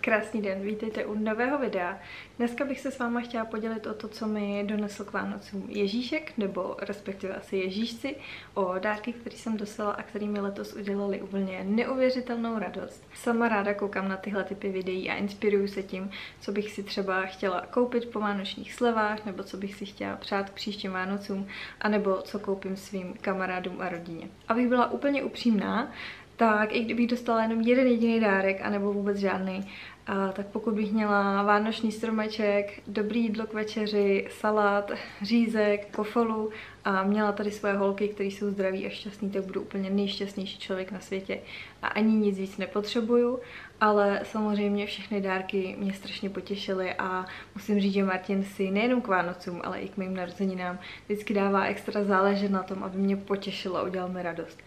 Krásný den, vítejte u nového videa. Dneska bych se s váma chtěla podělit o to, co mi donesl k Vánocům Ježíšek, nebo respektive asi Ježíšci, o dárky, které jsem dostala a které mi letos udělali úplně neuvěřitelnou radost. Sama ráda koukám na tyhle typy videí a inspiruju se tím, co bych si třeba chtěla koupit po vánočních slevách, nebo co bych si chtěla přát k příštím Vánocům, anebo co koupím svým kamarádům a rodině. Abych byla úplně upřímná, tak i kdybych dostala jenom jeden jediný dárek, anebo vůbec žádný, tak pokud bych měla vánoční stromeček, dobrý jídlo k večeři, salát, řízek, kofolu a měla tady svoje holky, které jsou zdraví a šťastný, tak budu úplně nejšťastnější člověk na světě a ani nic víc nepotřebuju, ale samozřejmě všechny dárky mě strašně potěšily a musím říct, že Martin si nejenom k Vánocům, ale i k mým narozeninám vždycky dává extra záležet na tom, aby mě potěšilo a udělal mi radost.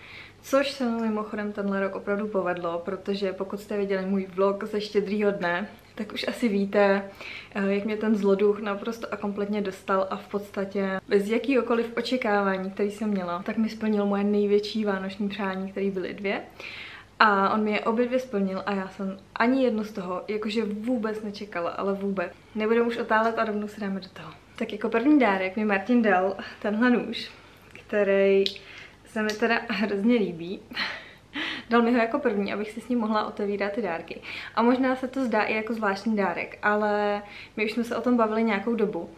Což se mi mimochodem tenhle rok opravdu povedlo, protože pokud jste viděli můj vlog ze štědrýho dne, tak už asi víte, jak mě ten zloduch naprosto a kompletně dostal a v podstatě bez jakýhokoliv očekávání, který jsem měla, tak mi splnil moje největší vánoční přání, které byly dvě. A on mi je obě dvě splnil a já jsem ani jedno z toho jakože vůbec nečekala, ale vůbec. Nebudeme už otálet a rovnou se dáme do toho. Tak jako první dárek mi Martin dal tenhle nůž, který se mi teda hrozně líbí. Dal mi ho jako první, abych si s ním mohla otevírat ty dárky. A možná se to zdá i jako zvláštní dárek, ale my už jsme se o tom bavili nějakou dobu.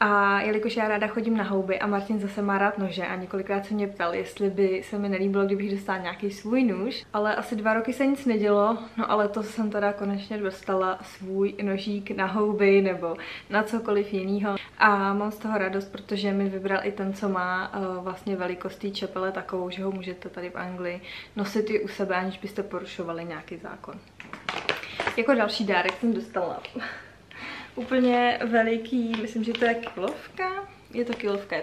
A jelikož já ráda chodím na houby a Martin zase má rád nože a několikrát se mě ptal, jestli by se mi nelíbilo, kdybych dostala nějaký svůj nůž, ale asi 2 roky se nic nedělo, no ale to jsem teda konečně dostala svůj nožík na houby nebo na cokoliv jinýho a mám z toho radost, protože mi vybral i ten, co má vlastně velikostí čepele takovou, že ho můžete tady v Anglii nosit i u sebe, aniž byste porušovali nějaký zákon. Jako další dárek jsem dostala úplně veliký, myslím, že to je kilovka. Je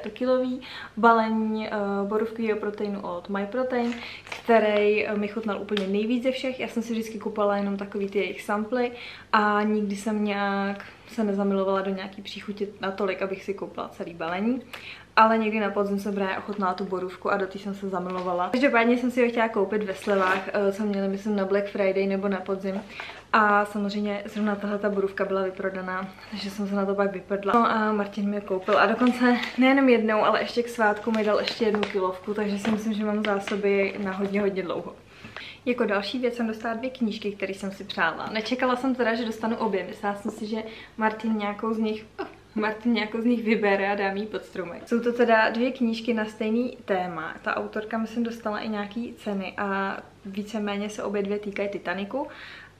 to kilový balení borůvkového proteinu od MyProtein, který mi chutnal úplně nejvíc ze všech. Já jsem si vždycky kupovala jenom takový ty jejich samply a nikdy jsem nějak se nezamilovala do nějaký příchuti natolik, abych si koupila celý balení. Ale někdy na podzim jsem právě ochutnala tu borůvku a do té jsem se zamilovala. Každopádně jsem si ho chtěla koupit ve slevách, co měli, myslím, na Black Friday nebo na podzim. A samozřejmě zrovna tahle ta borůvka byla vyprodaná, takže jsem se na to pak vyprdla. No a Martin mi koupil a dokonce nejenom jednou, ale ještě k svátku mi dal ještě 1 kilovku, takže si myslím, že mám zásoby na hodně dlouho. Jako další věc jsem dostala 2 knížky, které jsem si přála. Nečekala jsem teda, že dostanu obě. Myslela jsem si, že Martin nějakou z nich vybere a dá mi pod stromek. Jsou to teda 2 knížky na stejný téma. Ta autorka, myslím, dostala i nějaký ceny a víceméně se obě dvě týkají Titaniku.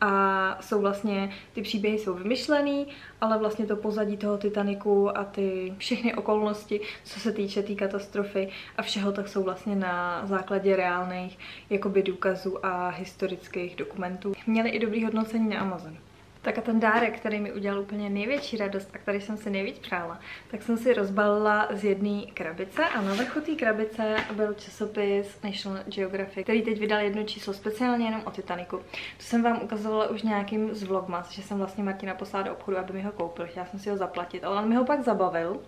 A jsou vlastně, ty příběhy jsou vymyšlený, ale vlastně to pozadí toho Titaniku a ty všechny okolnosti, co se týče té katastrofy a všeho, tak jsou vlastně na základě reálných jakoby důkazů a historických dokumentů. Měli i dobrý hodnocení na Amazonu. Tak a ten dárek, který mi udělal úplně největší radost a který jsem si nejvíc přála, tak jsem si rozbalila z jedné krabice a na vrchu té krabice byl časopis National Geographic, který teď vydal 1 číslo speciálně jenom o Titaniku. To jsem vám ukazovala už nějakým z vlogmas, že jsem vlastně Martina poslala do obchodu, aby mi ho koupil. Chtěla jsem si ho zaplatit, ale on mi ho pak zabavil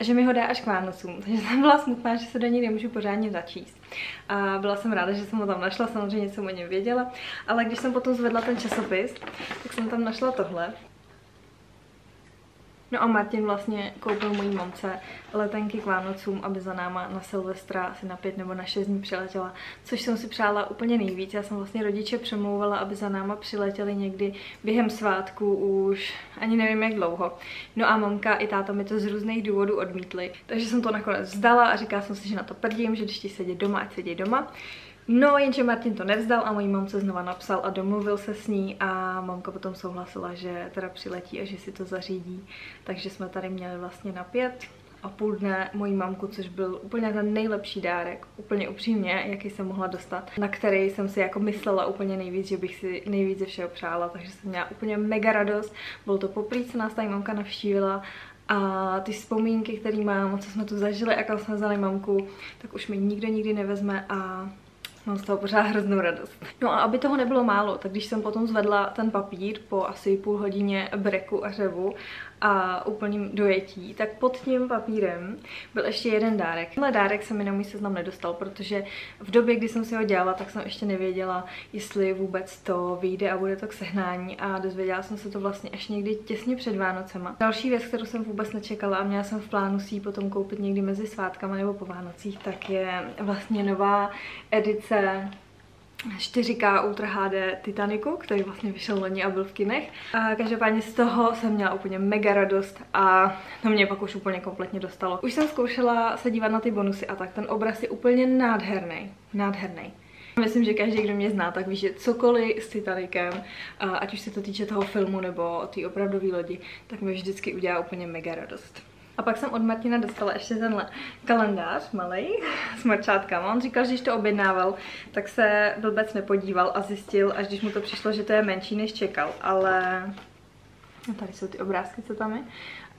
a že mi ho dá až k Vánocům. Takže jsem byla smutná, že se do něj nemůžu pořádně začíst. A byla jsem ráda, že jsem ho tam našla, samozřejmě jsem o něm věděla, ale když jsem potom zvedla ten časopis, tak jsem tam našla tohle. No a Martin vlastně koupil mojí mamce letenky k Vánocům, aby za náma na Silvestra asi na 5 nebo na 6 dní přiletěla, což jsem si přála úplně nejvíc. Já jsem vlastně rodiče přemlouvala, aby za náma přiletěli někdy během svátku už ani nevím jak dlouho. No a mamka i táta mi to z různých důvodů odmítli, takže jsem to nakonec vzdala a říkala jsem si, že na to prdím, že když ti sedí doma, ať sedí doma. No, jenže Martin to nevzdal a mojí mamce znova napsal a domluvil se s ní a mamka potom souhlasila, že teda přiletí a že si to zařídí. Takže jsme tady měli vlastně na 5,5 dne mojí mamku, což byl úplně ten nejlepší dárek, úplně upřímně, jaký jsem mohla dostat, na který jsem si jako myslela úplně nejvíc, že bych si nejvíc ze všeho přála, takže jsem měla úplně mega radost. Bylo to poprvé, co nás tady mamka navštívila. A ty vzpomínky, které mám, co jsme tu zažili a kam jsme vzali mamku, tak už mi nikdo nikdy nevezme a mám z toho pořád hroznou radost. No a aby toho nebylo málo, tak když jsem potom zvedla ten papír po asi půl hodině breku a řevu a úplným dojetí, tak pod tím papírem byl ještě jeden dárek. Tenhle dárek se mi na můj seznam nedostal, protože v době, kdy jsem si ho dělala, tak jsem ještě nevěděla, jestli vůbec to vyjde a bude to k sehnání, a dozvěděla jsem se to vlastně až někdy těsně před Vánocema. Další věc, kterou jsem vůbec nečekala a měla jsem v plánu si ji potom koupit někdy mezi svátkama nebo po Vánocích, tak je vlastně nová edice 4K Ultra HD Titanicu, který vlastně vyšel loni a byl v kinech. A každopádně z toho jsem měla úplně mega radost a to mě pak už úplně kompletně dostalo. Už jsem zkoušela se dívat na ty bonusy a tak, ten obraz je úplně nádherný, nádherný. Myslím, že každý, kdo mě zná, tak ví, že cokoliv s Titanicem, ať už se to týče toho filmu nebo té opravdové lodi, tak mi vždycky udělá úplně mega radost. A pak jsem od Martina dostala ještě tenhle kalendář malej s marčátkama. On říkal, že když to objednával, tak se blbec nepodíval a zjistil, až když mu to přišlo, že to je menší, než čekal. Ale no, tady jsou ty obrázky, co tam je.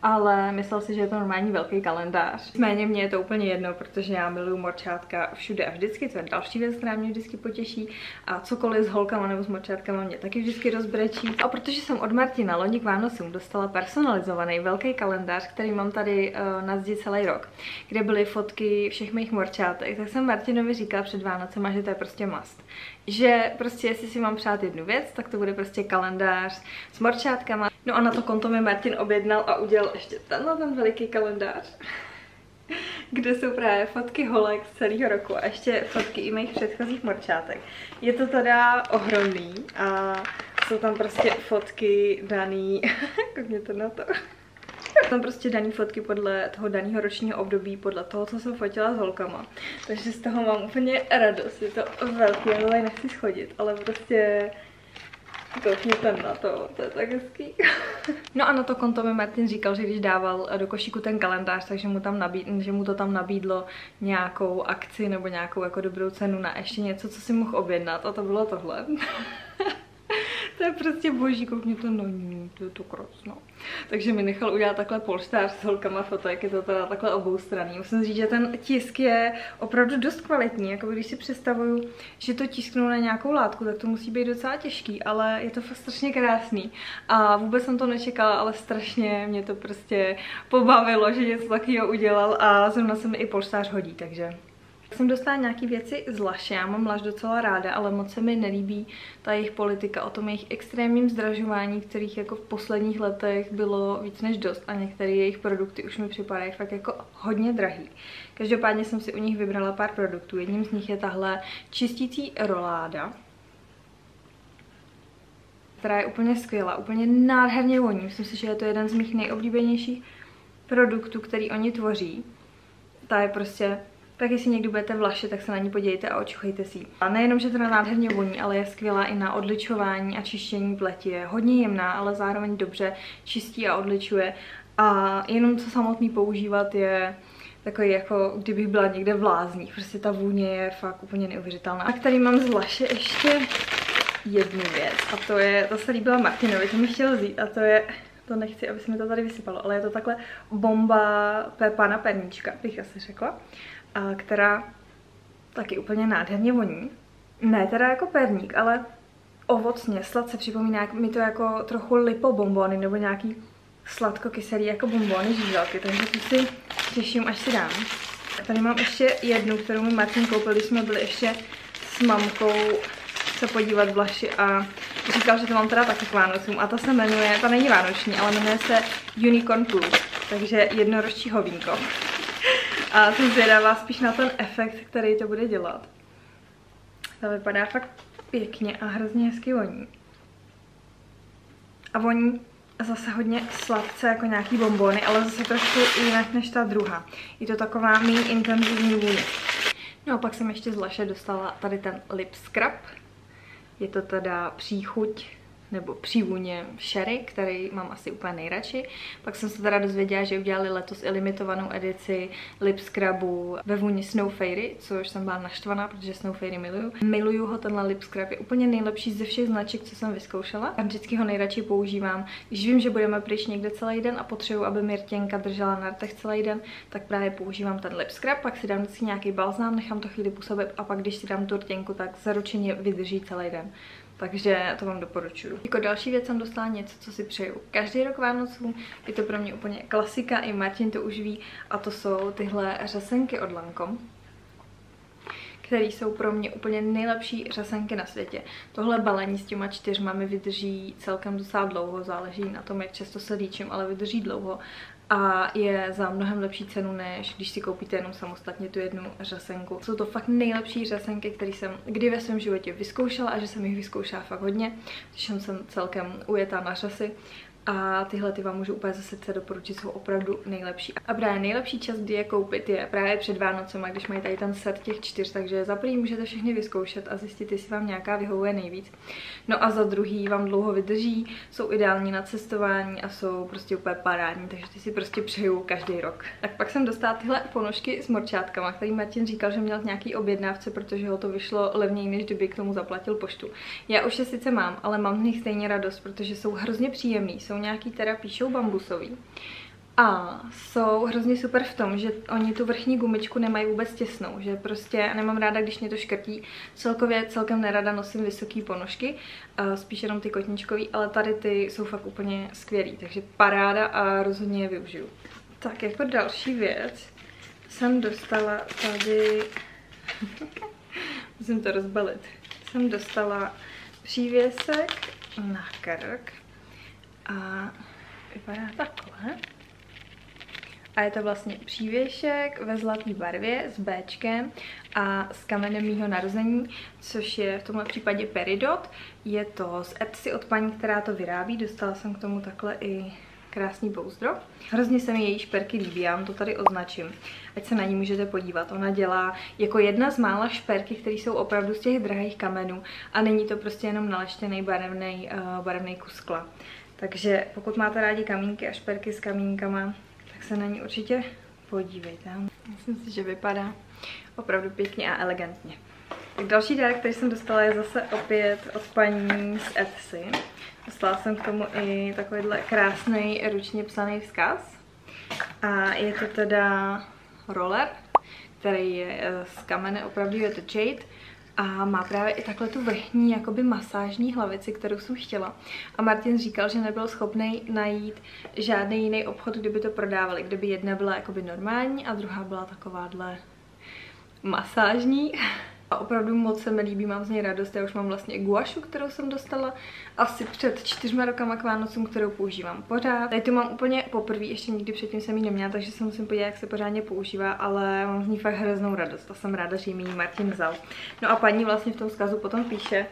Ale myslel si, že je to normální velký kalendář. Nicméně mně je to úplně jedno, protože já miluju morčátka všude a vždycky, to je další věc, která mě vždycky potěší. A cokoliv s holkama nebo s morčátkama mě taky vždycky rozbrečí. A protože jsem od Martina loni k Vánocům dostala personalizovaný velký kalendář, který mám tady na zdi celý rok, kde byly fotky všech mých morčátek, tak jsem Martinovi říkala před Vánocema, že to je prostě must. Že prostě jestli si mám přát jednu věc, tak to bude prostě kalendář s morčátkama. No a na to konto mi Martin objednal a udělal ještě tenhle ten veliký kalendář, kde jsou právě fotky holek z celého roku a ještě fotky i mých předchozích morčátek. Je to teda ohromný a jsou tam prostě fotky daný, koukněte na to. Tam prostě daný fotky podle toho daného ročního období, podle toho, co jsem fotila s holkama. Takže z toho mám úplně radost, je to velký, já tady nechci schodit, ale prostě koukněte na to, to je tak hezký. No a na to konto mi Martin říkal, že když dával do košíku ten kalendář, takže mu to tam nabídlo nějakou akci nebo nějakou jako dobrou cenu na ještě něco, co si mohl objednat, a to bylo tohle. To je prostě boží, koukněte, no to je to krásno. Takže mi nechal udělat takhle polštář s holkama fotek, je to teda takhle oboustranný. Musím říct, že ten tisk je opravdu dost kvalitní, jako když si představuju, že to tisknou na nějakou látku, tak to musí být docela těžký, ale je to fakt strašně krásný. A vůbec jsem to nečekala, ale strašně mě to prostě pobavilo, že něco takového udělal, a zrovna se mi i polštář hodí, takže... Jsem dostala nějaké věci z Lush, já mám Lush docela ráda, ale moc se mi nelíbí ta jejich politika o tom jejich extrémním zdražování, kterých jako v posledních letech bylo víc než dost, a některé jejich produkty už mi připadají fakt jako hodně drahý. Každopádně jsem si u nich vybrala pár produktů, jedním z nich je tahle čistící roláda, která je úplně skvělá, úplně nádherně voní, myslím si, že je to jeden z mých nejoblíbenějších produktů, který oni tvoří. Ta je prostě... Tak jestli někdy budete v Lushi, tak se na ní podívejte a očuchejte si ji. A nejenom, že teda nádherně voní, ale je skvělá i na odličování a čištění pleti. Je hodně jemná, ale zároveň dobře čistí a odličuje. A jenom co samotný používat je takový, jako kdybych byla někde v lázních. Prostě ta vůně je fakt úplně neuvěřitelná. A tady mám z Lushi ještě jednu věc. A to se líbila Martinovi, to mi chtěl vzít, a to je... To nechci, aby se mi to tady vysypalo, ale je to takhle bomba Pepana Pernička, bych asi řekla, a která taky úplně nádherně voní. Ne teda jako perník, ale ovocně, sladce, připomíná mi to jako trochu lipobombony nebo nějaký sladkokyselý jako bombony žížalky, takže to si těším, až si dám. A tady mám ještě jednu, kterou mi Martin koupil, když jsme byli ještě s mamkou se podívat v Lushi, a říkal, že to mám teda taky k Vánocům, a ta se jmenuje, ta není vánoční, ale jmenuje se Unicorn Plus, takže jednoročí hovínko. A jsem zvědavá spíš na ten efekt, který to bude dělat. To vypadá fakt pěkně a hrozně hezky voní. A voní zase hodně sladce, jako nějaký bombony, ale zase trošku jinak než ta druhá. Je to taková méně intenzivní vůně. No a pak jsem ještě z Lushi dostala tady ten lip scrub. Je to teda příchuť nebo přívůně Sherry, který mám asi úplně nejradši. Pak jsem se teda dozvěděla, že udělali letos i limitovanou edici lip scrubu ve vůni Snow Fairy, což jsem byla naštvaná, protože Snow Fairy miluju. Miluju ho, tenhle lip scrub je úplně nejlepší ze všech značek, co jsem vyzkoušela. A vždycky ho nejradši používám. Když vím, že budeme pryč někde celý den a potřebuji, aby mi rtěnka držela na rtech celý den, tak právě používám ten lip scrub, pak si dám vždycky nějaký balzám, nechám to chvíli působit, a pak když si dám tu rtěnku, tak zaručeně vydrží celý den. takže to vám doporučuju. Jako další věc jsem dostala něco, co si přeju každý rok Vánocům, je to pro mě úplně klasika, i Martin to už ví, a to jsou tyhle řasenky od Lancôme, které jsou pro mě úplně nejlepší řasenky na světě. Tohle balení s těma 4 mi vydrží celkem docela dlouho, záleží na tom, jak často se líčím, ale vydrží dlouho a je za mnohem lepší cenu, než když si koupíte jenom samostatně tu jednu řasenku. Jsou to fakt nejlepší řasenky, které jsem kdy ve svém životě vyzkoušela, a že jsem jich vyzkoušela fakt hodně, když jsem celkem ujetá na řasy. A tyhle ty vám můžu úplně ze srdce doporučit, jsou opravdu nejlepší. A právě nejlepší čas, kdy je koupit, je právě před Vánocem, a když mají tady ten set těch 4, takže za první můžete všechny vyzkoušet a zjistit, jestli vám nějaká vyhovuje nejvíc. No a za druhý vám dlouho vydrží, jsou ideální na cestování a jsou prostě úplně parádní, takže ty si prostě přeju každý rok. Tak pak jsem dostala tyhle ponožky s morčátkama, který Martin říkal, že měl nějaký objednávce, protože ho to vyšlo levněji, než kdyby k tomu zaplatil poštu. Já už je sice mám, ale mám z nich stejně radost, protože jsou hrozně příjemný. Jsou nějaký, teda píšou bambusový, a jsou hrozně super v tom, že oni tu vrchní gumičku nemají vůbec těsnou, že prostě nemám ráda, když mě to škrtí. Celkově celkem nerada nosím vysoké ponožky, spíš jenom ty kotničkový, ale tady ty jsou fakt úplně skvělý, takže paráda a rozhodně je využiju. Tak jako další věc jsem dostala tady, musím to rozbalit, jsem dostala přívěsek na krk. A vypadá takhle. A je to vlastně přívěšek ve zlaté barvě s Bčkem a s kamenem mýho narození, což je v tomhle případě peridot. Je to z Etsy od paní, která to vyrábí. Dostala jsem k tomu takhle i krásný bouzdro. Hrozně se mi její šperky líbí, já vám to tady označím, ať se na ní můžete podívat. Ona dělá jako jedna z mála šperky, které jsou opravdu z těch drahých kamenů a není to prostě jenom naleštěný barevný kus skla. Takže pokud máte rádi kamínky a šperky s kamínkama, tak se na ní určitě podívejte. Myslím si, že vypadá opravdu pěkně a elegantně. Tak další dárek, který jsem dostala, je zase opět od paní z Etsy. Dostala jsem k tomu i takovýhle krásný ručně psaný vzkaz. A je to teda roller, který je z kamene, opravdu je to jade. A má právě i takhle tu vrchní jakoby masážní hlavici, kterou jsem chtěla. A Martin říkal, že nebyl schopný najít žádný jiný obchod, kde by to prodávali. Kdyby jedna byla jakoby normální a druhá byla takováhle masážní. A opravdu moc se mi líbí, mám z něj radost. Já už mám vlastně guašu, kterou jsem dostala asi před 4 rokama k Vánocům, kterou používám pořád. Tady tu mám úplně poprvé, ještě nikdy předtím jsem ji neměla, takže se musím podívat, jak se pořádně používá, ale mám z ní fakt hroznou radost a jsem ráda, že mi ji Martin vzal. No a paní vlastně v tom vzkazu potom píše,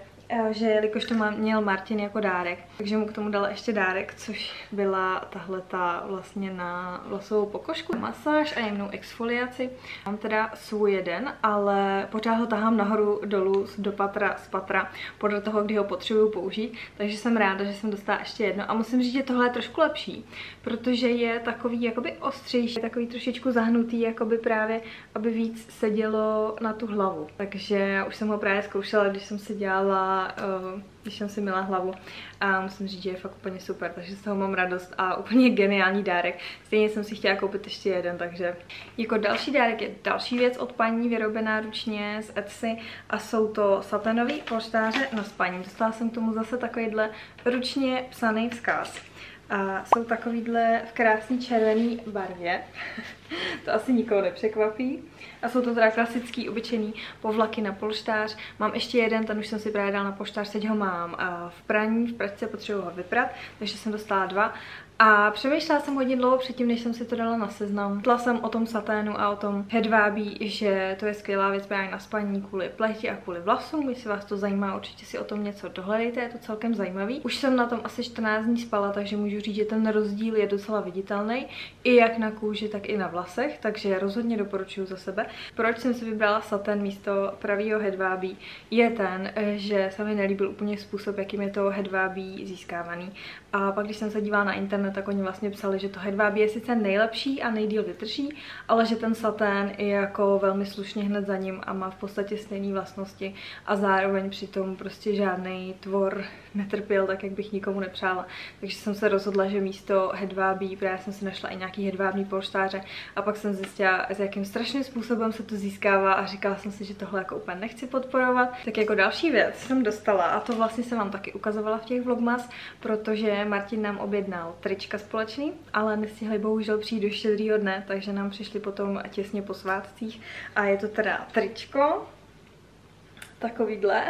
že jelikož to měl Martin jako dárek, takže mu k tomu dala ještě dárek, což byla tahleta vlastně na vlasovou pokožku, masáž a jemnou exfoliaci. Mám teda svůj jeden, ale pořád ho tahám nahoru, dolů, do patra, z patra, podle toho, kdy ho potřebuju použít, takže jsem ráda, že jsem dostala ještě jedno. A musím říct, že tohle je trošku lepší, protože je takový jakoby ostřejší, takový trošičku zahnutý, jakoby právě, aby víc sedělo na tu hlavu. Takže už jsem ho právě zkoušela, když jsem si myla hlavu, a musím říct, že je fakt úplně super, takže z toho mám radost a úplně geniální dárek. Stejně jsem si chtěla koupit ještě jeden, takže jako další dárek je další věc od paní, vyrobená ručně z Etsy, a jsou to saténový polštáře na spaní. Dostala jsem k tomu zase takovýhle ručně psaný vzkaz. A jsou takovýhle v krásný červený barvě, to asi nikoho nepřekvapí. A jsou to teda klasický, obyčejný povlaky na polštář. Mám ještě jeden, ten už jsem si právě dala na polštář, teď ho mám v praní, v pračce, potřebuji ho vyprat, takže jsem dostala 2. A přemýšlela jsem hodně dlouho předtím, než jsem si to dala na seznam. Četla jsem o tom saténu a o tom hedvábí, že to je skvělá věc právě na spaní kvůli pleti a kvůli vlasům. Jestli vás to zajímá, určitě si o tom něco dohledejte, je to celkem zajímavý. Už jsem na tom asi 14 dní spala, takže můžu říct, že ten rozdíl je docela viditelný, i jak na kůži, tak i na vlasech, takže rozhodně doporučuji za sebe. Proč jsem si vybrala satén místo pravýho hedvábí, je ten, že se mi nelíbil úplně způsob, jakým je to hedvábí získávaný. A pak, když jsem se dívala na internet, no tak oni vlastně psali, že to hedvábí je sice nejlepší a nejdýl vydrží, ale že ten satén je jako velmi slušně hned za ním a má v podstatě stejné vlastnosti a zároveň přitom prostě žádný tvor netrpěl, tak jak bych nikomu nepřála. Takže jsem se rozhodla, že místo hedvábí, právě jsem si našla i nějaký hedvábní polštáře a pak jsem zjistila, s jakým strašným způsobem se to získává a říkala jsem si, že tohle jako úplně nechci podporovat. Tak jako další věc jsem dostala, a to vlastně jsem vám taky ukazovala v těch vlogmas, protože Martin nám objednal trička společný, ale nestihli bohužel přijít do štědrýho dne, takže nám přišli potom těsně po svátcích a je to teda tričko, takovýhle.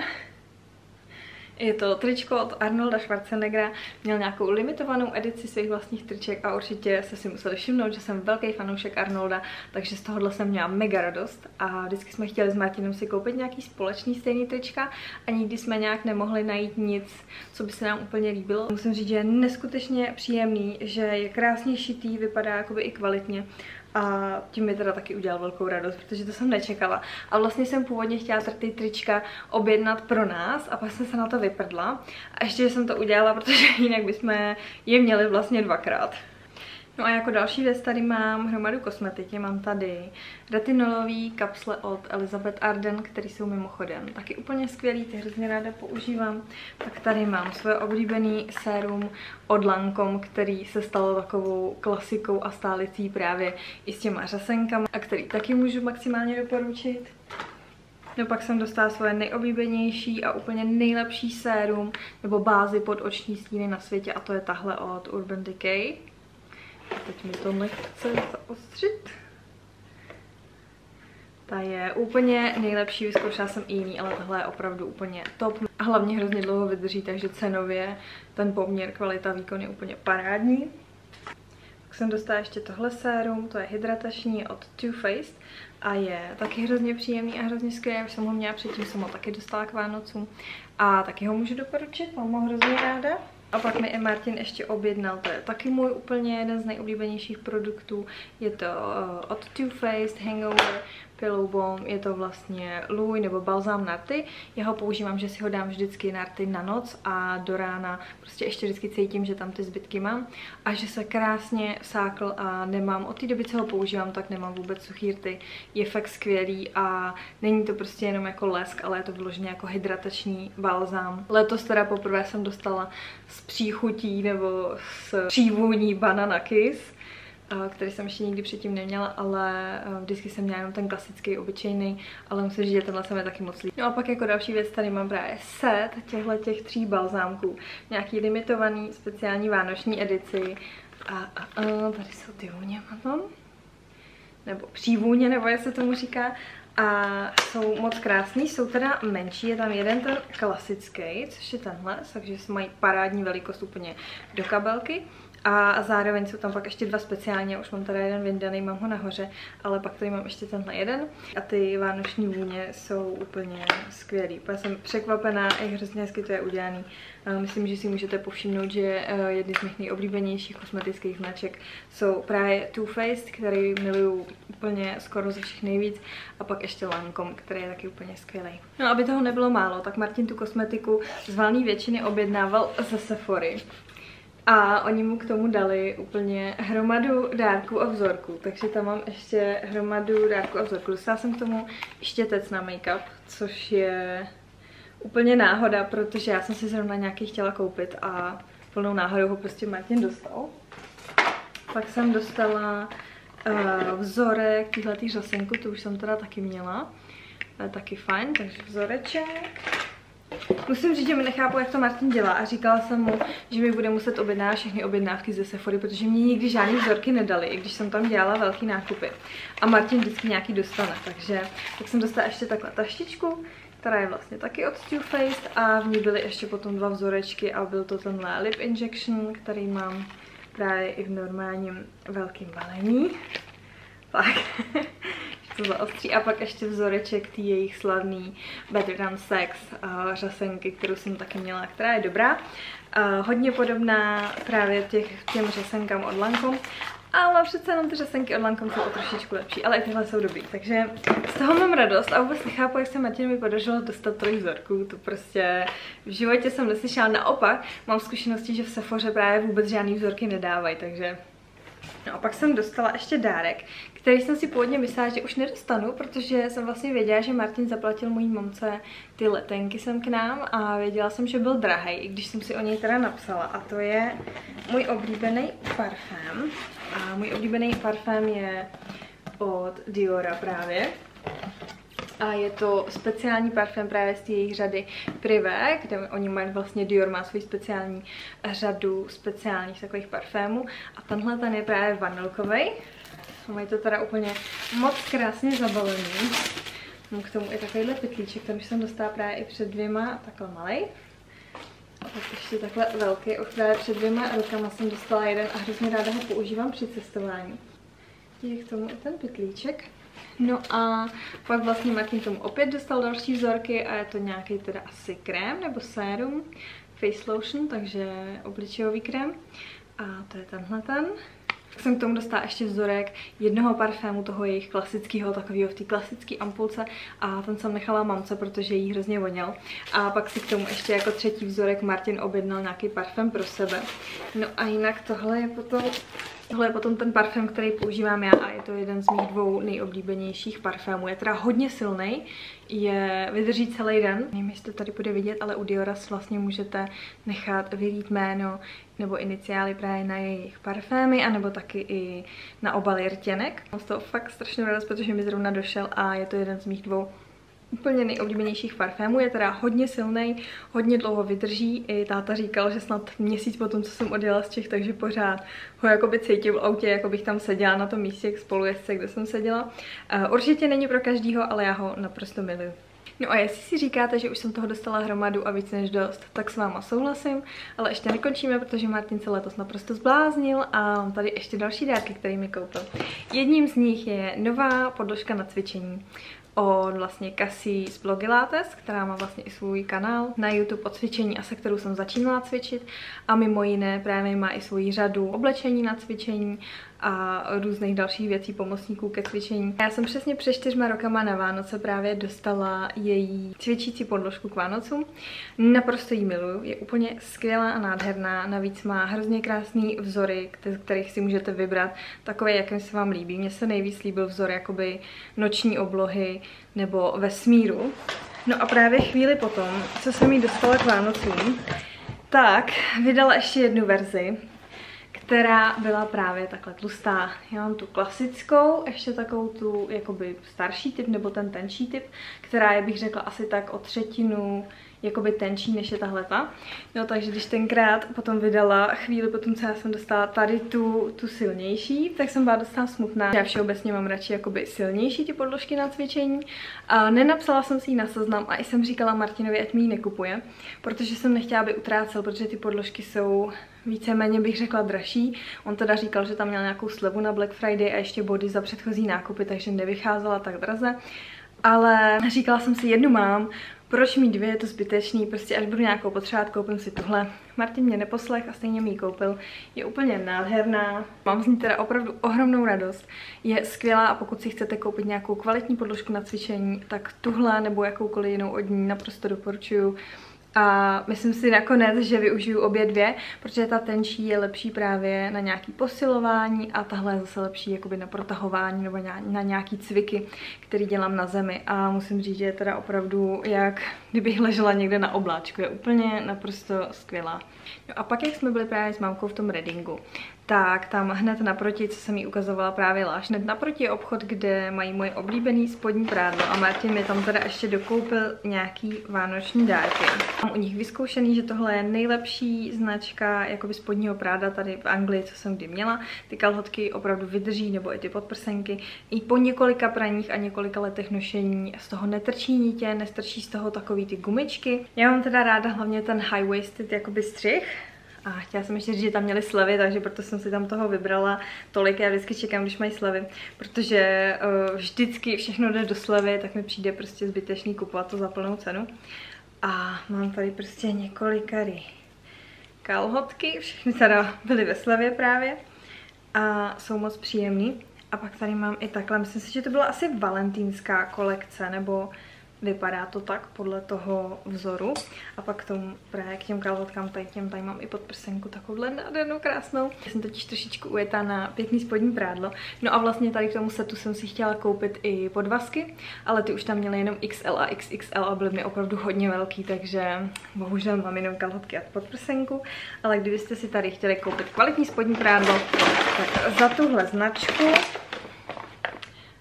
Je to tričko od Arnolda Schwarzeneggera, měl nějakou limitovanou edici svých vlastních triček a určitě jste si museli všimnout, že jsem velký fanoušek Arnolda, takže z tohohle jsem měla mega radost a vždycky jsme chtěli s Martinem si koupit nějaký společný stejný trička a nikdy jsme nějak nemohli najít nic, co by se nám úplně líbilo. Musím říct, že je neskutečně příjemný, že je krásně šitý, vypadá jakoby i kvalitně. A tím mi teda taky udělal velkou radost, protože to jsem nečekala. A vlastně jsem původně chtěla ty trička objednat pro nás a pak jsem se na to vyprdla. A ještě, že jsem to udělala, protože jinak bychom je měli vlastně dvakrát. No a jako další věc tady mám hromadu kosmetiky. Mám tady retinolový kapsle od Elizabeth Arden, které jsou mimochodem taky úplně skvělý, ty hrozně ráda používám. Tak tady mám svoje oblíbený sérum od Lancôme, který se stalo takovou klasikou a stálicí právě i s těma řasenkama, a který taky můžu maximálně doporučit. No pak jsem dostala svoje nejoblíbenější a úplně nejlepší sérum nebo bázi pod oční stíny na světě a to je tahle od Urban Decay. A teď mi to nechce zaostřit. Ta je úplně nejlepší, vyzkoušela jsem i jiný, ale tohle je opravdu úplně top. A hlavně hrozně dlouho vydrží, takže cenově ten poměr kvalita výkon je úplně parádní. Tak jsem dostala ještě tohle sérum, to je hydratační od Too Faced a je taky hrozně příjemný a hrozně skvělý. Už jsem ho měla předtím, jsem ho taky dostala k Vánocům a taky ho můžu doporučit, mám ho hrozně ráda. A pak mi i Martin ještě objednal, to je taky můj úplně jeden z nejoblíbenějších produktů, je to od Too Faced, Hangover Pillow Balm, je to vlastně lůj nebo balzám na rty, já ho používám, že si ho dám vždycky na rty na noc a do rána prostě ještě vždycky cítím, že tam ty zbytky mám a že se krásně vsákl a nemám, od té doby, co ho používám, tak nemám vůbec suchý rty, je fakt skvělý a není to prostě jenom jako lesk, ale je to vyloženě jako hydratační balzám. Letos teda poprvé jsem dostala s příchutí nebo s přívůní Banana Kiss, který jsem ještě nikdy předtím neměla, ale vždycky jsem měla jenom ten klasický, obyčejný, ale musím říct, že tenhle se mi taky moc líbí. No a pak jako další věc tady mám právě set těch tří balzámků. Nějaký limitovaný, speciální vánoční edici. Tady jsou ty vůně potom. Nebo přívůně, nebo jak se tomu říká. A jsou moc krásný, jsou teda menší, je tam jeden ten klasický, což je tenhle, takže mají parádní velikost úplně do kabelky. A zároveň jsou tam pak ještě dva speciálně, už mám tady jeden vyndaný, mám ho nahoře, ale pak tady mám ještě tenhle jeden. A ty vánoční vůně jsou úplně skvělý. Já jsem překvapená, jak hrozně hezky to je udělaný. Myslím, že si můžete povšimnout, že jedny z mých nejoblíbenějších kosmetických značek jsou právě Too Faced, který miluju úplně skoro ze všech nejvíc, a pak ještě Lancôme, který je taky úplně skvělý. No, aby toho nebylo málo, tak Martin tu kosmetiku z valné většiny objednával ze Sephory. A oni mu k tomu dali úplně hromadu dárků a vzorků, takže tam mám ještě hromadu dárků a vzorků. Dostala jsem k tomu štětec na make-up, což je úplně náhoda, protože já jsem si zrovna nějaký chtěla koupit a plnou náhodou ho prostě Martin dostal. Pak jsem dostala vzorek týhletý řasenku, tu už jsem teda taky měla, ale taky fajn, takže vzoreček. Musím říct, že mi nechápu, jak to Martin dělá a říkala jsem mu, že mi bude muset objednat všechny objednávky ze Sephory, protože mě nikdy žádné vzorky nedali, i když jsem tam dělala velký nákupy. A Martin vždycky nějaký dostane, takže tak jsem dostala ještě takhle taštičku, která je vlastně taky od Too Faced a v ní byly ještě potom dva vzorečky a byl to tenhle Lip Injection, který mám právě i v normálním velkým balení. Tak. A pak ještě vzoreček tý jejich slavný Better Than Sex řasenky, kterou jsem taky měla, která je dobrá. Hodně podobná právě těm řasenkám od Lancôme. ale přece jenom ty řasenky od Lancôme jsou trošičku lepší, ale i tyhle jsou dobrý, takže z toho mám radost a vůbec nechápu, jak se Martinovi podařilo dostat tolik vzorků, to prostě v životě jsem neslyšela, naopak mám zkušenosti, že v Sephoře právě vůbec žádný vzorky nedávají, takže... No a pak jsem dostala ještě dárek, který jsem si původně myslela, že už nedostanu, protože jsem vlastně věděla, že Martin zaplatil mojí mamce ty letenky sem k nám a věděla jsem, že byl drahý, i když jsem si o něj teda napsala. A to je můj oblíbený parfém. A můj oblíbený parfém je od Diora právě. A je to speciální parfém právě z jejich řady Privé, kde oni mají vlastně, Dior má svůj speciální řadu speciálních takových parfémů. A tenhle ten je právě vanilkovej. Mají to teda úplně moc krásně zabalený. Mám k tomu i takovýhle pytlíček, který jsem dostala právě i před dvěma, takhle malej. A pak ještě takhle velký, už právě před dvěma rokama jsem dostala jeden a hrozně ráda ho používám při cestování. Je k tomu i ten pytlíček. No a pak vlastně Martin tomu opět dostal další vzorky a je to nějaký teda asi krém nebo sérum, face lotion, takže obličejový krém. A to je tenhle ten. Tak jsem k tomu dostala ještě vzorek jednoho parfému, toho jejich klasického, takového v té klasické ampulce, a ten jsem nechala mamce, protože jí hrozně voněl. A pak si k tomu ještě jako třetí vzorek Martin objednal nějaký parfém pro sebe. No a jinak tohle je potom ten parfém, který používám já, a je to jeden z mých dvou nejoblíbenějších parfémů. Je teda hodně silný, vydrží celý den. Nevím, jestli to tady bude vidět, ale u Diora vlastně můžete nechat vylít jméno nebo iniciály právě na jejich parfémy, anebo taky i na obaly rtěnek. Mám z toho fakt strašnou radost, protože mi zrovna došel a je to jeden z mých dvou úplně nejoblíbenějších parfémů. Je teda hodně silný, hodně dlouho vydrží. I táta říkal, že snad měsíc potom, co jsem odjela z Čech, takže pořád ho jakoby cítím v autě, jako bych tam seděla na tom místě k spolujezdce, kde jsem seděla. Určitě není pro každýho, ale já ho naprosto miluju. No a jestli si říkáte, že už jsem toho dostala hromadu a víc než dost, tak s váma souhlasím, ale ještě nekončíme, protože Martin se letos naprosto zbláznil a mám tady ještě další dárky, které mi koupil. Jedním z nich je nová podložka na cvičení od vlastně Cassie z Blogilates, která má vlastně i svůj kanál na YouTube o cvičení a se kterou jsem začínala cvičit, a mimo jiné právě má i svoji řadu oblečení na cvičení a různých dalších věcí, pomocníků ke cvičení. Já jsem přesně před 4 rokama na Vánoce právě dostala její cvičící podložku k Vánocům. Naprosto ji miluju, je úplně skvělá a nádherná, navíc má hrozně krásný vzory, kterých si můžete vybrat, takové, jakým se vám líbí. Mně se nejvíc líbil vzor jakoby noční oblohy nebo vesmíru. No a právě chvíli potom, co jsem jí dostala k Vánocům, tak vydala ještě jednu verzi, která byla právě takhle tlustá. Já mám tu klasickou, ještě takovou tu jakoby starší typ, nebo ten tenčí typ, která je, bych řekla, asi tak o 1/3 jakoby tenčí, než je tahleta. No takže když tenkrát potom vydala, chvíli potom, co já jsem dostala tady tu silnější, tak jsem byla dostala smutná. Já všeobecně mám radši jakoby silnější ty podložky na cvičení. A nenapsala jsem si ji na seznam a i jsem říkala Martinovi, ať mi ji nekupuje, protože jsem nechtěla, aby utrácel, protože ty podložky jsou víceméně, bych řekla, dražší. On teda říkal, že tam měl nějakou slevu na Black Friday a ještě body za předchozí nákupy, takže nevycházela tak draze. Ale říkala jsem si, jednu mám, proč mít dvě, je to zbytečný, prostě až budu nějakou potřebovat, koupím si tuhle. Martin mě neposlech a stejně mi ji koupil. Je úplně nádherná, mám z ní teda opravdu ohromnou radost. Je skvělá, a pokud si chcete koupit nějakou kvalitní podložku na cvičení, tak tuhle nebo jakoukoliv jinou od ní naprosto doporučuju. A myslím si nakonec, že využiju obě dvě, protože ta tenčí je lepší právě na nějaké posilování a tahle je zase lepší jakoby na protahování nebo na nějaké cviky, které dělám na zemi. A musím říct, že je teda opravdu, jak kdybych ležela někde na obláčku, je úplně naprosto skvělá. No a pak, jak jsme byli právě s mamkou v tom Readingu, tak tam hned naproti, co jsem jí ukazovala právě Lush, hned naproti je obchod, kde mají moje oblíbený spodní prádlo a Martin mi tam teda ještě dokoupil nějaký vánoční dárky. Mám u nich vyzkoušený, že tohle je nejlepší značka jakoby spodního prádla tady v Anglii, co jsem kdy měla. Ty kalhotky opravdu vydrží, nebo i ty podprsenky. I po několika praních a několika letech nošení z toho netrčí nitě, nestrčí z toho takový ty gumičky. Já mám teda ráda hlavně ten high-waisted jakoby střih. A chtěla jsem ještě říct, že tam měly slevy, takže proto jsem si tam toho vybrala tolik. Já vždycky čekám, když mají slevy, protože vždycky všechno jde do slevy, tak mi přijde prostě zbytečný kupovat to za plnou cenu. A mám tady prostě několikary kalhotky, všechny teda byly ve slevě právě. a jsou moc příjemný. A pak tady mám i takhle, myslím si, že to byla asi valentínská kolekce, nebo vypadá to tak podle toho vzoru. A pak k tomu, právě k těm kalhotkám, tady mám i podprsenku takovouhle nádhernou krásnou. Já jsem totiž trošičku ujetá na pěkný spodní prádlo. No a vlastně tady k tomu setu jsem si chtěla koupit i podvazky, ale ty už tam měly jenom XL a XXL a byly mi opravdu hodně velký, takže bohužel mám jenom kalhotky a podprsenku. Ale kdybyste si tady chtěli koupit kvalitní spodní prádlo, tak za tuhle značku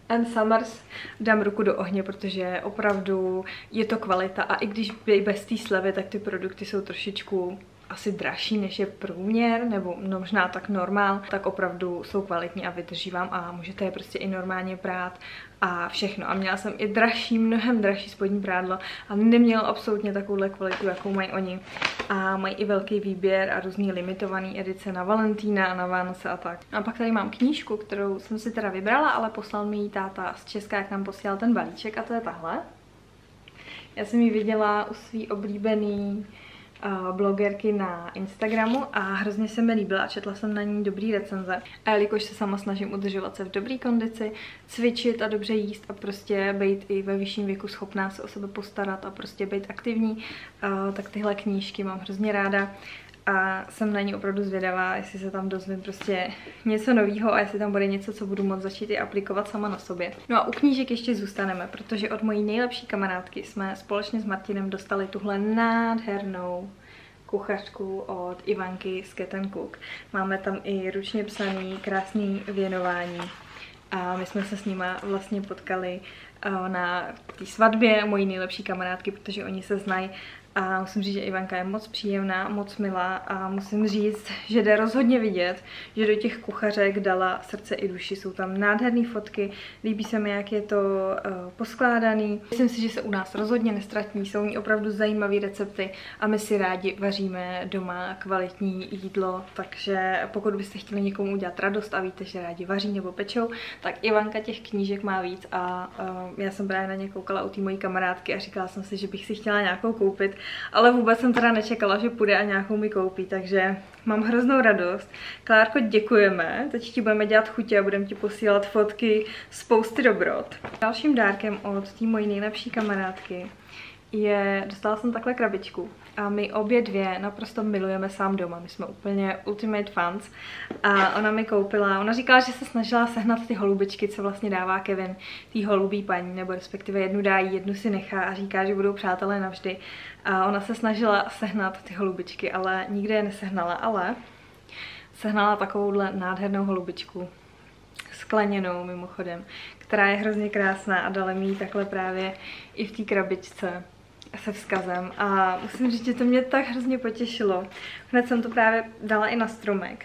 Ann Summers dám ruku do ohně, protože opravdu je to kvalita a i když bez té slevy, tak ty produkty jsou trošičku asi dražší, než je průměr, nebo no, možná tak normál, tak opravdu jsou kvalitní a vydrží vám a můžete je prostě i normálně prát a všechno. A měla jsem i dražší, mnohem dražší spodní prádlo a nemělo absolutně takovouhle kvalitu, jakou mají oni. A mají i velký výběr a různý limitovaný edice na Valentína, na Vánoce a tak. A pak tady mám knížku, kterou jsem si teda vybrala, ale poslal mi ji táta z Česka, jak nám posílal ten balíček, a to je tahle. Já jsem ji viděla u svý oblíbený blogerky na Instagramu a hrozně se mi líbila a četla jsem na ní dobrý recenze. A jelikož se sama snažím udržovat se v dobré kondici, cvičit a dobře jíst a prostě být i ve vyšším věku schopná se o sebe postarat a prostě být aktivní, tak tyhle knížky mám hrozně ráda a jsem na ní opravdu zvědavá, jestli se tam dozvím prostě něco nového a jestli tam bude něco, co budu moct začít i aplikovat sama na sobě. No a u knížek ještě zůstaneme, protože od mojí nejlepší kamarádky jsme společně s Martinem dostali tuhle nádhernou kuchařku od Ivanky z Cat & Cook. Máme tam i ručně psaný krásný věnování. A my jsme se s nima vlastně potkali na té svatbě mojí nejlepší kamarádky, protože oni se znají. A musím říct, že Ivanka je moc příjemná, moc milá a musím říct, že jde rozhodně vidět, že do těch kuchařek dala srdce i duši. Jsou tam nádherné fotky, líbí se mi, jak je to poskládaný. Myslím si, že se u nás rozhodně nestratí, jsou ní opravdu zajímavé recepty a my si rádi vaříme doma kvalitní jídlo, takže pokud byste chtěli někomu udělat radost a víte, že rádi vaří nebo pečou, tak Ivanka těch knížek má víc a já jsem právě na ně koukala u té mojí kamarádky a říkala jsem si, že bych si chtěla nějakou koupit. Ale vůbec jsem teda nečekala, že půjde a nějakou mi koupí, takže mám hroznou radost. Klárko, děkujeme, teď ti budeme dělat chutě a budeme ti posílat fotky spousty dobrot. Dalším dárkem od té mojí nejlepší kamarádky je, dostala jsem takhle krabičku a my obě dvě naprosto milujeme Sám doma, my jsme úplně ultimate fans a ona mi koupila, ona říkala, že se snažila sehnat ty holubičky, co vlastně dává Kevin, tý holubí paní, nebo respektive jednu dá jí, jednu si nechá a říká, že budou přátelé navždy a ona se snažila sehnat ty holubičky, ale nikde je nesehnala, ale sehnala takovouhle nádhernou holubičku, skleněnou mimochodem, která je hrozně krásná a dala mi ji takhle právě i v té krabičce se vzkazem a musím říct, že to mě tak hrozně potěšilo. Hned jsem to právě dala i na stromek.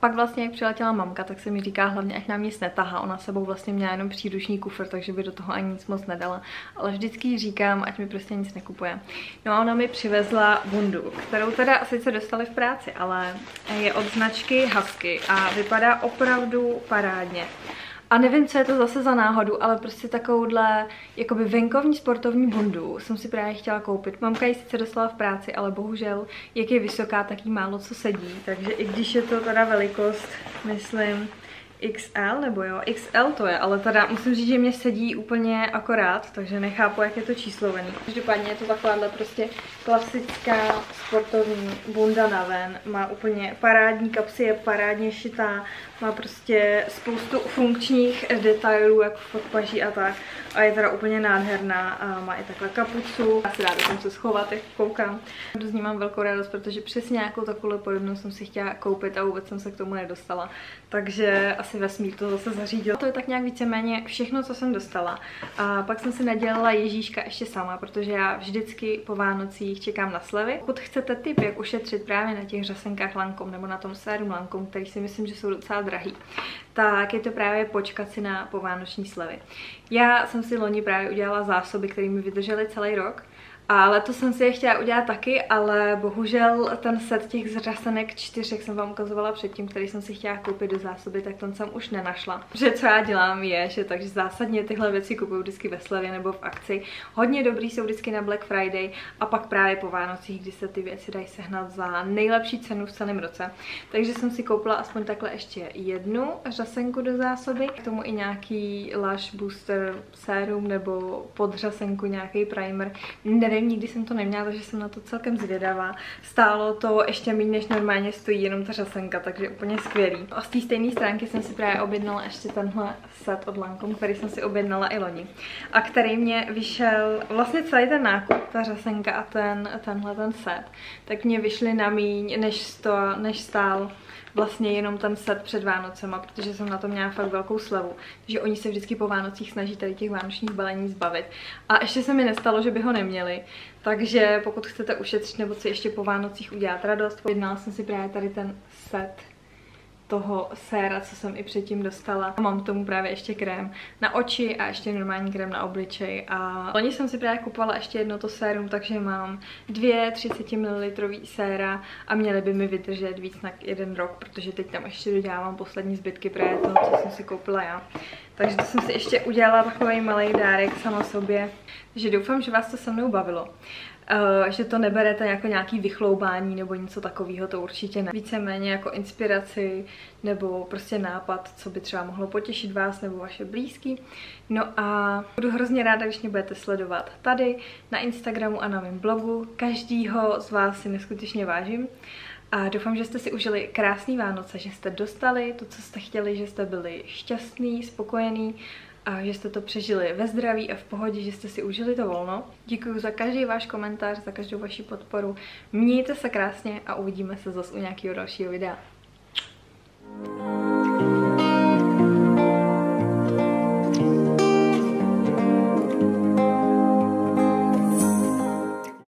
Pak vlastně, jak přiletěla mamka, tak se mi říká hlavně, ať nám nic netahá. Ona sebou vlastně měla jenom příruční kufr, takže by do toho ani nic moc nedala. Ale vždycky jí říkám, ať mi prostě nic nekupuje. No a ona mi přivezla bundu, kterou teda sice dostali v práci, ale je od značky Husky a vypadá opravdu parádně. A nevím, co je to zase za náhodu, ale prostě takovouhle jakoby venkovní sportovní bundu jsem si právě chtěla koupit. Mamka ji sice dostala v práci, ale bohužel, jak je vysoká, tak jí málo co sedí. Takže i když je to teda velikost, myslím, XL, nebo jo, XL to je, ale teda musím říct, že mě sedí úplně akorát, takže nechápu, jak je to číslovaný. Každopádně je to takováhle prostě klasická sportovní bunda na ven, má úplně parádní kapsy, je parádně šitá, má prostě spoustu funkčních detailů, jak v podpaží a tak, a je teda úplně nádherná a má i takhle kapucu, asi ráda jsem se schovat, jak koukám. Z ní mám velkou radost, protože přesně nějakou takovou podobnou jsem si chtěla koupit a vůbec jsem se k tomu nedostala, takže asi vesmír to zase zařídil. To je tak nějak víceméně všechno, co jsem dostala. A pak jsem si nadělala Ježíška ještě sama, protože já vždycky po Vánocích čekám na slevy. Pokud chcete tip, jak ušetřit právě na těch řasenkách Lancôme nebo na tom séru Lancôme, který si myslím, že jsou docela drahý, tak je to právě počkat si na povánoční slevy. Já jsem si loni právě udělala zásoby, které mi vydržely celý rok. A letos jsem si je chtěla udělat taky, ale bohužel ten set těch zrasenek 4, jak jsem vám ukazovala předtím, který jsem si chtěla koupit do zásoby, tak ten jsem už nenašla. Protože co já dělám je, že takže zásadně tyhle věci kupuju vždycky ve slevě nebo v akci. Hodně dobrý jsou vždycky na Black Friday a pak právě po Vánocích, kdy se ty věci dají sehnat za nejlepší cenu v celém roce. Takže jsem si koupila aspoň takhle ještě jednu řasenku do zásoby, k tomu i nějaký Lush Booster sérum nebo podřasenku nějaký primer. Nevím, nikdy jsem to neměla, takže jsem na to celkem zvědavá. Stálo to ještě méně, než normálně stojí jenom ta řasenka, takže úplně skvělý. A z té stejné stránky jsem si právě objednala ještě tenhle set od Lancôme, který jsem si objednala i loni. A který mě vyšel vlastně celý ten nákup, ta řasenka a tenhle set, tak mě vyšly na míň, než stál vlastně jenom ten set před Vánocema, protože jsem na to měla fakt velkou slevu. Takže oni se vždycky po Vánocích snaží tady těch vánočních balení zbavit. A ještě se mi nestalo, že by ho neměli. Takže pokud chcete ušetřit nebo si ještě po Vánocích udělat radost, objednala jsem si právě tady ten set toho séra, co jsem i předtím dostala. Mám k tomu právě ještě krém na oči a ještě normální krém na obličej. A loni jsem si právě kupovala ještě jedno to sérum, takže mám dvě 30 ml séra a měly by mi vydržet víc na jeden rok, protože teď tam ještě dodělávám poslední zbytky právě toho, co jsem si koupila já. Takže to jsem si ještě udělala takový malý dárek sama sobě. Takže doufám, že vás to se mnou bavilo. Že to neberete jako nějaký vychloubání nebo něco takového, to určitě ne. Víceméně jako inspiraci nebo prostě nápad, co by třeba mohlo potěšit vás nebo vaše blízký. No a budu hrozně ráda, když mě budete sledovat tady, na Instagramu a na mém blogu. Každýho z vás si neskutečně vážím. A doufám, že jste si užili krásný Vánoce, že jste dostali to, co jste chtěli, že jste byli šťastní, spokojení. A že jste to přežili ve zdraví a v pohodě, že jste si užili to volno. Děkuji za každý váš komentář, za každou vaši podporu. Mějte se krásně a uvidíme se zase u nějakého dalšího videa.